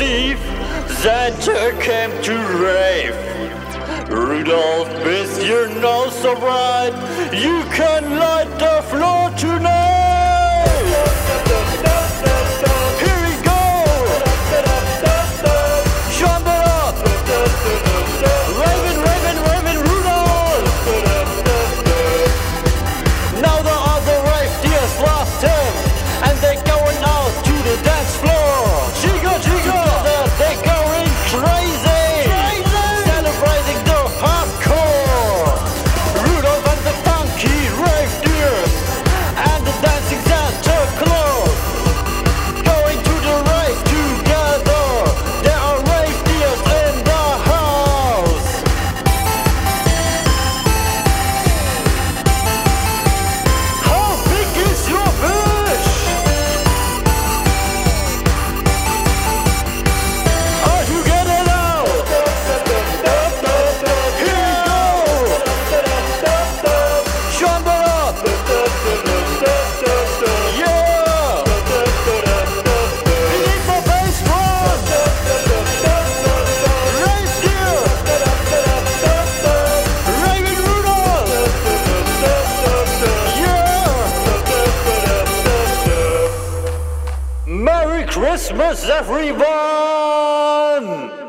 thief that took him to rave. Rudolph, with your nose so bright, you can light the floor tonight. Here we go. Jump it up. Raving, raving, raving, Rudolph. Now the other rave deers lost him, and they're going out to the dance floor. Jiggle, jiggle. They're going crazy, crazy, celebrating the hardcore. Rudolph and the funky rave deers, and the dancing Santa Claus, going to the rave together. There are rave deers in the house. How big is your bush? Merry Christmas, everyone!